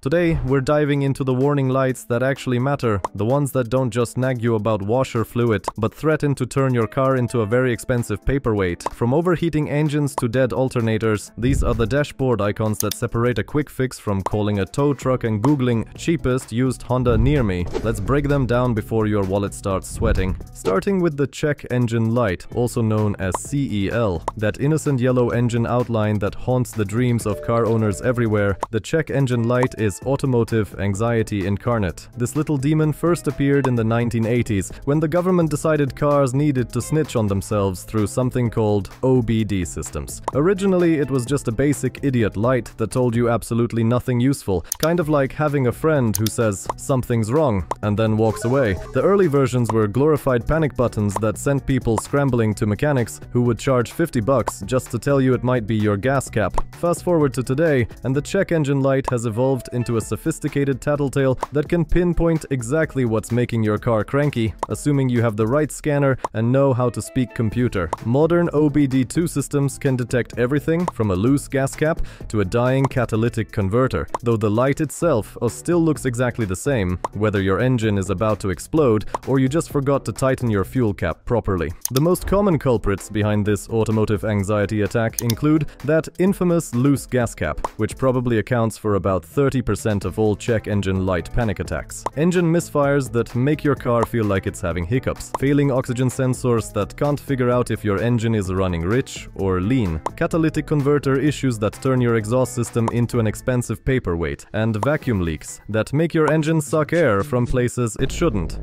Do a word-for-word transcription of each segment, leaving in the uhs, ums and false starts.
Today, we're diving into the warning lights that actually matter, the ones that don't just nag you about washer fluid, but threaten to turn your car into a very expensive paperweight. From overheating engines to dead alternators, these are the dashboard icons that separate a quick fix from calling a tow truck and googling cheapest used Honda near me. Let's break them down before your wallet starts sweating. Starting with the check engine light, also known as C E L, that innocent yellow engine outline that haunts the dreams of car owners everywhere, the check engine light is is automotive anxiety incarnate. This little demon first appeared in the nineteen eighties when the government decided cars needed to snitch on themselves through something called O B D systems. Originally, it was just a basic idiot light that told you absolutely nothing useful, kind of like having a friend who says something's wrong and then walks away. The early versions were glorified panic buttons that sent people scrambling to mechanics who would charge fifty bucks just to tell you it might be your gas cap. Fast forward to today, and the check engine light has evolved into a sophisticated tattletale that can pinpoint exactly what's making your car cranky, assuming you have the right scanner and know how to speak computer. Modern O B D two systems can detect everything from a loose gas cap to a dying catalytic converter, though the light itself still looks exactly the same, whether your engine is about to explode or you just forgot to tighten your fuel cap properly. The most common culprits behind this automotive anxiety attack include that infamous loose gas cap, which probably accounts for about thirty percent of all check engine light panic attacks. Engine misfires that make your car feel like it's having hiccups. Failing oxygen sensors that can't figure out if your engine is running rich or lean. Catalytic converter issues that turn your exhaust system into an expensive paperweight. And vacuum leaks that make your engine suck air from places it shouldn't.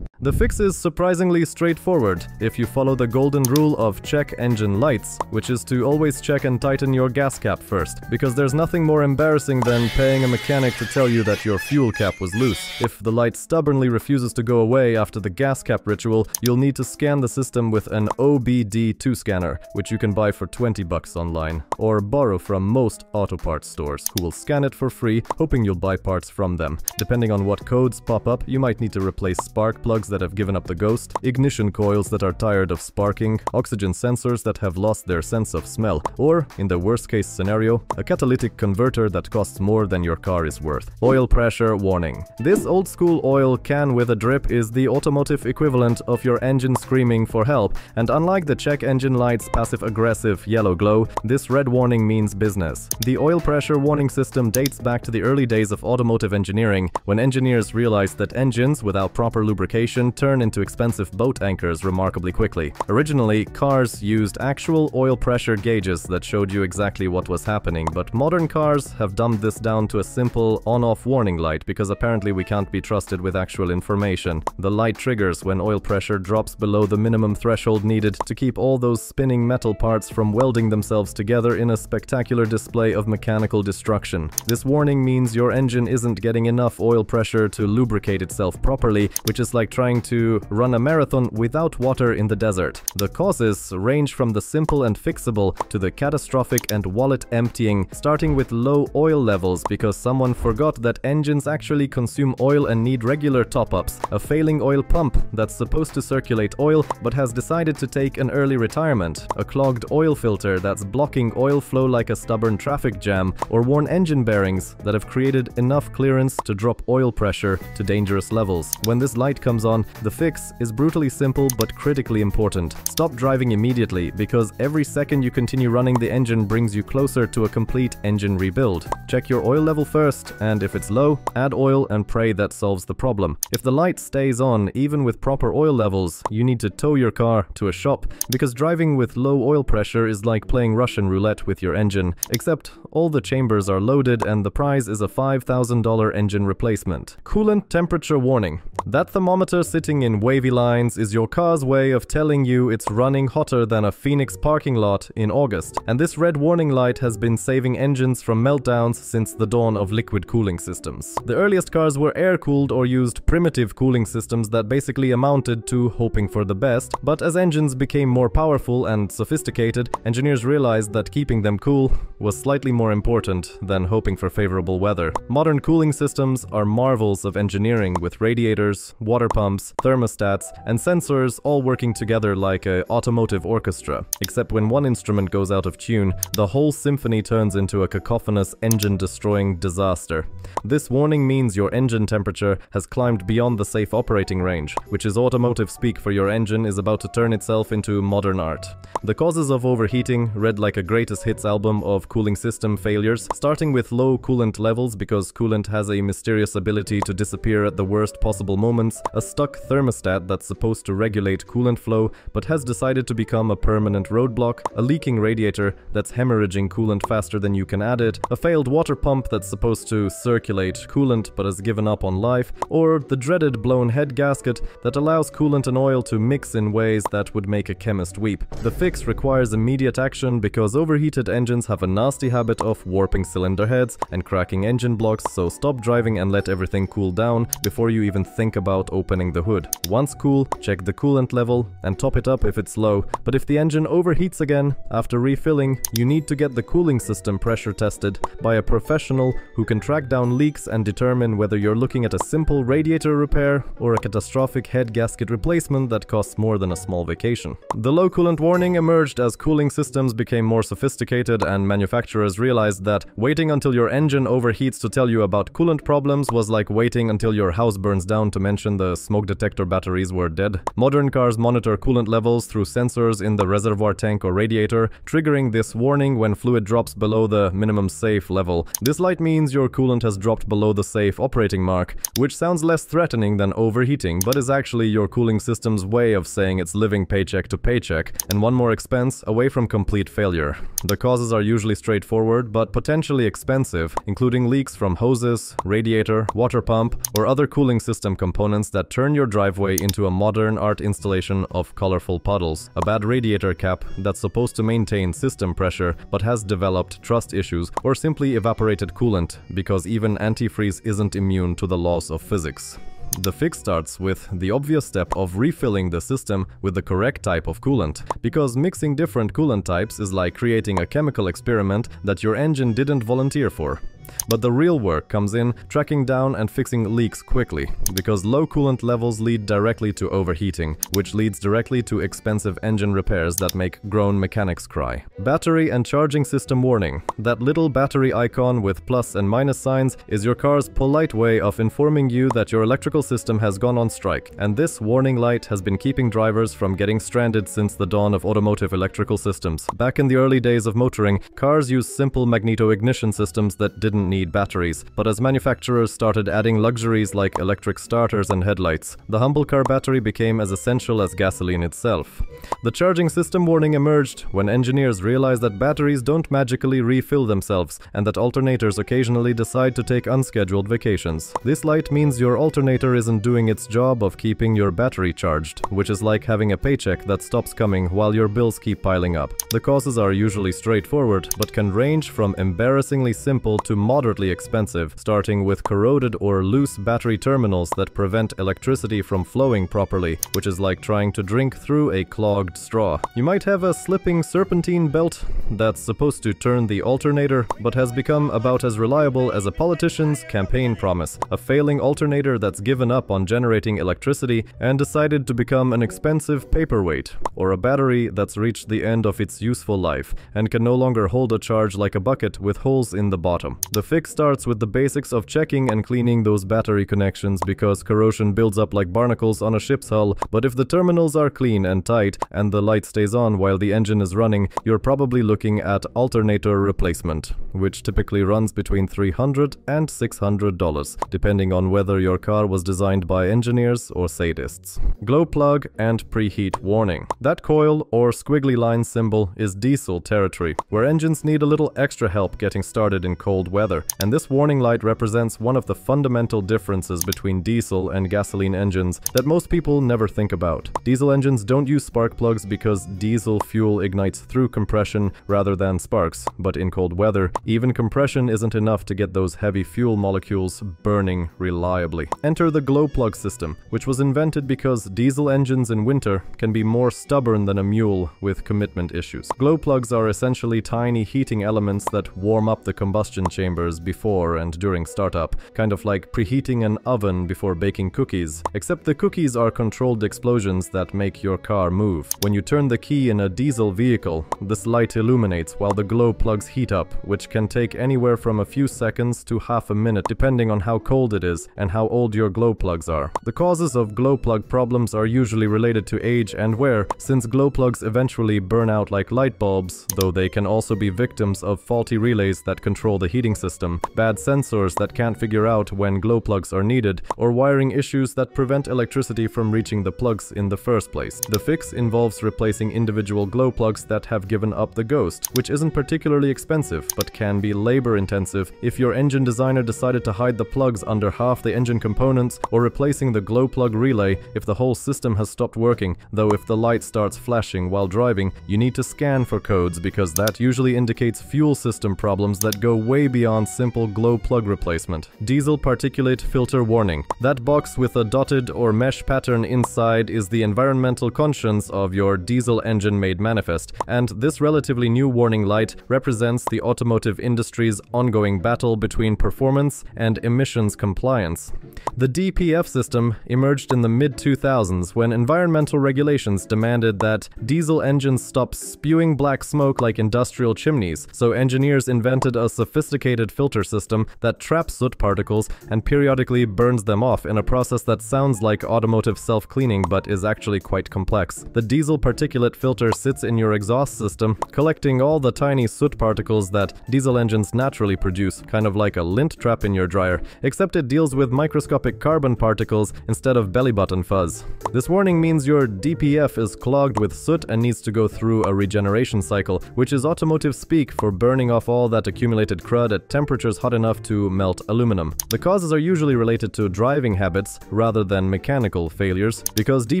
The fix is surprisingly straightforward if you follow the golden rule of check engine lights, which is to always check and tighten your gas cap first, because there's nothing more embarrassing than paying a mechanic to tell you that your fuel cap was loose. If the light stubbornly refuses to go away after the gas cap ritual, you'll need to scan the system with an O B D two scanner, which you can buy for twenty bucks online, or borrow from most auto parts stores, who will scan it for free, hoping you'll buy parts from them. Depending on what codes pop up, you might need to replace spark plugs that have given up the ghost, ignition coils that are tired of sparking, oxygen sensors that have lost their sense of smell, or, in the worst-case scenario, a catalytic converter that costs more than your car is worth. Oil pressure warning. This old-school oil can with a drip is the automotive equivalent of your engine screaming for help, and unlike the check engine light's passive-aggressive yellow glow, this red warning means business. The oil pressure warning system dates back to the early days of automotive engineering, when engineers realized that engines without proper lubrication turn into expensive boat anchors remarkably quickly. Originally, cars used actual oil pressure gauges that showed you exactly what was happening, but modern cars have dumbed this down to a simple on-off warning light because apparently we can't be trusted with actual information. The light triggers when oil pressure drops below the minimum threshold needed to keep all those spinning metal parts from welding themselves together in a spectacular display of mechanical destruction. This warning means your engine isn't getting enough oil pressure to lubricate itself properly, which is like trying to run a marathon without water in the desert. The causes range from the simple and fixable to the catastrophic and wallet emptying, starting with low oil levels because someone forgot that engines actually consume oil and need regular top-ups, a failing oil pump that's supposed to circulate oil but has decided to take an early retirement, a clogged oil filter that's blocking oil flow like a stubborn traffic jam, or worn engine bearings that have created enough clearance to drop oil pressure to dangerous levels. When this light comes on, the fix is brutally simple but critically important. Stop driving immediately, because every second you continue running the engine brings you closer to a complete engine rebuild. Check your oil level first, and if it's low, add oil and pray that solves the problem. If the light stays on, even with proper oil levels, you need to tow your car to a shop, because driving with low oil pressure is like playing Russian roulette with your engine, except all the chambers are loaded and the prize is a five thousand dollar engine replacement. Coolant temperature warning. That thermometer sitting in wavy lines is your car's way of telling you it's running hotter than a Phoenix parking lot in August. And this red warning light has been saving engines from meltdowns since the dawn of liquid cooling systems. The earliest cars were air-cooled or used primitive cooling systems that basically amounted to hoping for the best, but as engines became more powerful and sophisticated, engineers realized that keeping them cool was slightly more important than hoping for favorable weather. Modern cooling systems are marvels of engineering, with radiators, heaters, water pumps, thermostats, and sensors all working together like an automotive orchestra. Except when one instrument goes out of tune, the whole symphony turns into a cacophonous engine-destroying disaster. This warning means your engine temperature has climbed beyond the safe operating range, which is automotive speak for your engine is about to turn itself into modern art. The causes of overheating read like a greatest hits album of cooling system failures, starting with low coolant levels because coolant has a mysterious ability to disappear at the worst possible moments, a stuck thermostat that's supposed to regulate coolant flow but has decided to become a permanent roadblock, a leaking radiator that's hemorrhaging coolant faster than you can add it, a failed water pump that's supposed to circulate coolant but has given up on life, or the dreaded blown head gasket that allows coolant and oil to mix in ways that would make a chemist weep. The fix requires immediate action because overheated engines have a nasty habit of warping cylinder heads and cracking engine blocks, so stop driving and let everything cool down before you even think about opening the hood. Once cool, check the coolant level and top it up if it's low, but if the engine overheats again after refilling, you need to get the cooling system pressure tested by a professional who can track down leaks and determine whether you're looking at a simple radiator repair or a catastrophic head gasket replacement that costs more than a small vacation. The low coolant warning emerged as cooling systems became more sophisticated and manufacturers realized that waiting until your engine overheats to tell you about coolant problems was like waiting until your house burns down to mention the smoke detector batteries were dead. Modern cars monitor coolant levels through sensors in the reservoir tank or radiator, triggering this warning when fluid drops below the minimum safe level. This light means your coolant has dropped below the safe operating mark, which sounds less threatening than overheating, but is actually your cooling system's way of saying it's living paycheck to paycheck, and one more expense away from complete failure. The causes are usually straightforward, but potentially expensive, including leaks from hoses, radiator, water pump, or other cooling system components that turn your driveway into a modern art installation of colorful puddles, a bad radiator cap that's supposed to maintain system pressure, but has developed trust issues, or simply evaporated coolant, because even antifreeze isn't immune to the laws of physics. The fix starts with the obvious step of refilling the system with the correct type of coolant, because mixing different coolant types is like creating a chemical experiment that your engine didn't volunteer for. But the real work comes in tracking down and fixing leaks quickly, because low coolant levels lead directly to overheating, which leads directly to expensive engine repairs that make grown mechanics cry. Battery and charging system warning. That little battery icon with plus and minus signs is your car's polite way of informing you that your electrical system has gone on strike, and this warning light has been keeping drivers from getting stranded since the dawn of automotive electrical systems. Back in the early days of motoring, cars used simple magneto-ignition systems that didn't need batteries, but as manufacturers started adding luxuries like electric starters and headlights, the humble car battery became as essential as gasoline itself. The charging system warning emerged when engineers realized that batteries don't magically refill themselves and that alternators occasionally decide to take unscheduled vacations. This light means your alternator isn't doing its job of keeping your battery charged, which is like having a paycheck that stops coming while your bills keep piling up. The causes are usually straightforward, but can range from embarrassingly simple to moderately expensive, starting with corroded or loose battery terminals that prevent electricity from flowing properly, which is like trying to drink through a clogged straw. You might have a slipping serpentine belt that's supposed to turn the alternator, but has become about as reliable as a politician's campaign promise, a failing alternator that's given up on generating electricity and decided to become an expensive paperweight, or a battery that's reached the end of its useful life and can no longer hold a charge like a bucket with holes in the bottom. The fix starts with the basics of checking and cleaning those battery connections because corrosion builds up like barnacles on a ship's hull, but if the terminals are clean and tight and the light stays on while the engine is running, you're probably looking at alternator replacement, which typically runs between three hundred dollars and six hundred dollars, depending on whether your car was designed by engineers or sadists. Glow plug and preheat warning. That coil or squiggly line symbol is diesel territory, where engines need a little extra help getting started in cold weather. And this warning light represents one of the fundamental differences between diesel and gasoline engines that most people never think about. Diesel engines don't use spark plugs because diesel fuel ignites through compression rather than sparks, but in cold weather, even compression isn't enough to get those heavy fuel molecules burning reliably. Enter the glow plug system, which was invented because diesel engines in winter can be more stubborn than a mule with commitment issues. Glow plugs are essentially tiny heating elements that warm up the combustion chamber chambers before and during startup, kind of like preheating an oven before baking cookies, except the cookies are controlled explosions that make your car move. When you turn the key in a diesel vehicle, this light illuminates while the glow plugs heat up, which can take anywhere from a few seconds to half a minute depending on how cold it is and how old your glow plugs are. The causes of glow plug problems are usually related to age and wear, since glow plugs eventually burn out like light bulbs, though they can also be victims of faulty relays that control the heating system, bad sensors that can't figure out when glow plugs are needed, or wiring issues that prevent electricity from reaching the plugs in the first place. The fix involves replacing individual glow plugs that have given up the ghost, which isn't particularly expensive, but can be labor-intensive if your engine designer decided to hide the plugs under half the engine components, or replacing the glow plug relay if the whole system has stopped working, though if the light starts flashing while driving, you need to scan for codes because that usually indicates fuel system problems that go way beyond simple glow plug replacement. Diesel particulate filter warning. That box with a dotted or mesh pattern inside is the environmental conscience of your diesel engine made manifest, and this relatively new warning light represents the automotive industry's ongoing battle between performance and emissions compliance. The D P F system emerged in the mid two thousands when environmental regulations demanded that diesel engines stop spewing black smoke like industrial chimneys, so engineers invented a sophisticated filter system that traps soot particles and periodically burns them off in a process that sounds like automotive self-cleaning but is actually quite complex. The diesel particulate filter sits in your exhaust system, collecting all the tiny soot particles that diesel engines naturally produce, kind of like a lint trap in your dryer, except it deals with microscopic carbon particles instead of belly button fuzz. This warning means your D P F is clogged with soot and needs to go through a regeneration cycle, which is automotive speak for burning off all that accumulated crud at temperatures hot enough to melt aluminum. The causes are usually related to driving habits rather than mechanical failures, because D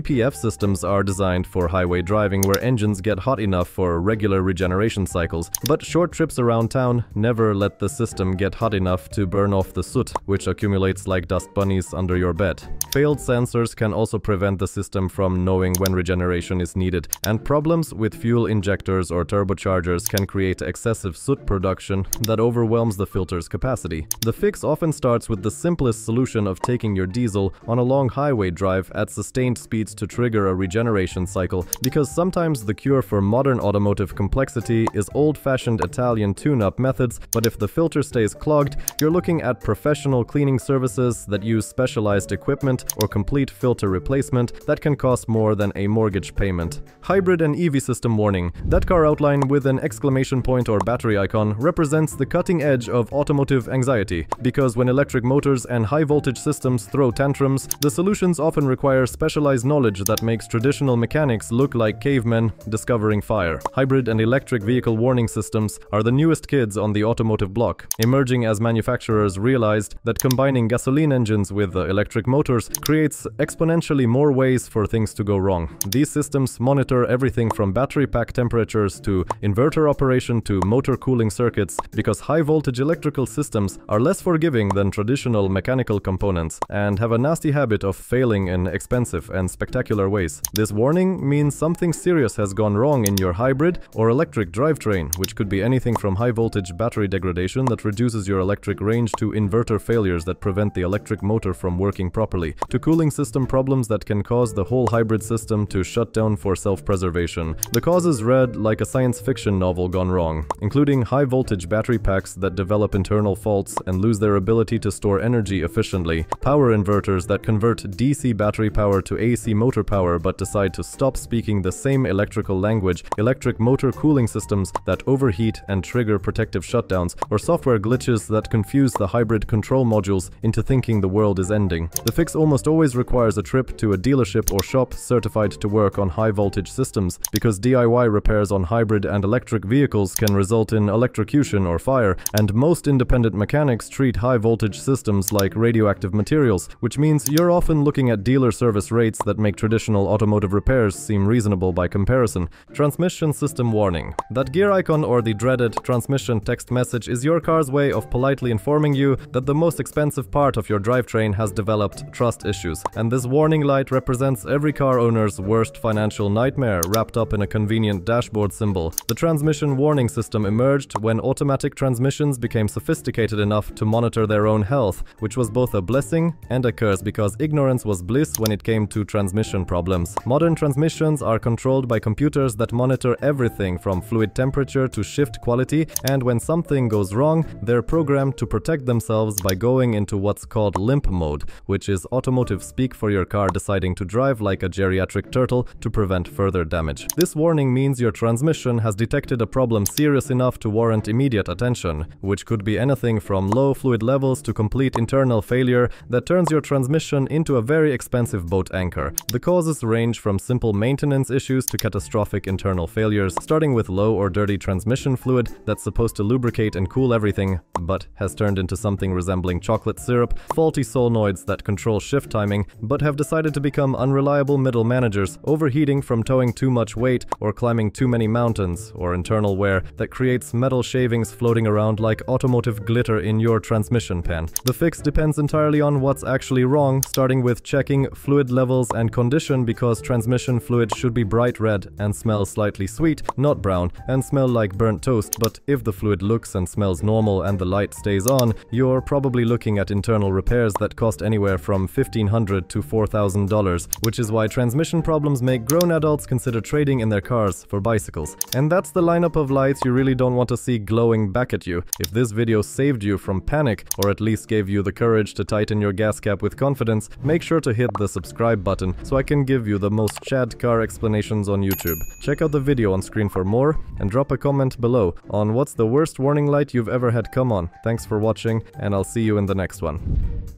P F systems are designed for highway driving where engines get hot enough for regular regeneration cycles, but short trips around town never let the system get hot enough to burn off the soot, which accumulates like dust bunnies under your bed. Failed sensors can also prevent the system from knowing when regeneration is needed, and problems with fuel injectors or turbochargers can create excessive soot production that overwhelms the filter's capacity. The fix often starts with the simplest solution of taking your diesel on a long highway drive at sustained speeds to trigger a regeneration cycle, because sometimes the cure for modern automotive complexity is old-fashioned Italian tune-up methods, but if the filter stays clogged, you're looking at professional cleaning services that use specialized equipment or complete filter replacement that can cost more than a mortgage payment. Hybrid and E V system warning. That car outline with an exclamation point or battery icon represents the cutting edge of automotive anxiety, because when electric motors and high-voltage systems throw tantrums, the solutions often require specialized knowledge that makes traditional mechanics look like cavemen discovering fire. Hybrid and electric vehicle warning systems are the newest kids on the automotive block, emerging as manufacturers realized that combining gasoline engines with electric motors creates exponentially more ways for things to go wrong. These systems monitor everything from battery pack temperatures to inverter operation to motor cooling circuits, because high-voltage electrical systems are less forgiving than traditional mechanical components and have a nasty habit of failing in expensive and spectacular ways. This warning means something serious has gone wrong in your hybrid or electric drivetrain, which could be anything from high-voltage battery degradation that reduces your electric range to inverter failures that prevent the electric motor from working properly, to cooling system problems that can cause the whole hybrid system to shut down for self-preservation. The causes read like a science fiction novel gone wrong, including high-voltage battery packs that develop internal faults and lose their ability to store energy efficiently, power inverters that convert D C battery power to A C motor power but decide to stop speaking the same electrical language, electric motor cooling systems that overheat and trigger protective shutdowns, or software glitches that confuse the hybrid control modules into thinking the world is ending. The fix almost always requires a trip to a dealership or shop certified to work on high-voltage systems, because D I Y repairs on hybrid and electric vehicles can result in electrocution or fire, and most independent mechanics treat high-voltage systems like radioactive materials, which means you're often looking at dealer service rates that make traditional automotive repairs seem reasonable by comparison. Transmission system warning. That gear icon or the dreaded transmission text message is your car's way of politely informing you that the most expensive part of your drivetrain has developed trust issues, and this warning light represents every car owner's worst financial nightmare wrapped up in a convenient dashboard symbol. The transmission warning system emerged when automatic transmissions citizens became sophisticated enough to monitor their own health, which was both a blessing and a curse because ignorance was bliss when it came to transmission problems. Modern transmissions are controlled by computers that monitor everything from fluid temperature to shift quality, and when something goes wrong, they're programmed to protect themselves by going into what's called limp mode, which is automotive speak for your car deciding to drive like a geriatric turtle to prevent further damage. This warning means your transmission has detected a problem serious enough to warrant immediate attention, which could be anything from low fluid levels to complete internal failure that turns your transmission into a very expensive boat anchor. The causes range from simple maintenance issues to catastrophic internal failures, starting with low or dirty transmission fluid that's supposed to lubricate and cool everything, but has turned into something resembling chocolate syrup, faulty solenoids that control shift timing, but have decided to become unreliable middle managers, overheating from towing too much weight or climbing too many mountains, or internal wear that creates metal shavings floating around like automotive glitter in your transmission pan. The fix depends entirely on what's actually wrong, starting with checking fluid levels and condition, because transmission fluid should be bright red and smell slightly sweet, not brown, and smell like burnt toast, but if the fluid looks and smells normal and the light stays on, you're probably looking at internal repairs that cost anywhere from fifteen hundred dollars to four thousand dollars, which is why transmission problems make grown adults consider trading in their cars for bicycles. And that's the lineup of lights you really don't want to see glowing back at you. If this video saved you from panic, or at least gave you the courage to tighten your gas cap with confidence, make sure to hit the subscribe button so I can give you the most chad car explanations on YouTube. Check out the video on screen for more, and drop a comment below on what's the worst warning light you've ever had come on. Thanks for watching, and I'll see you in the next one.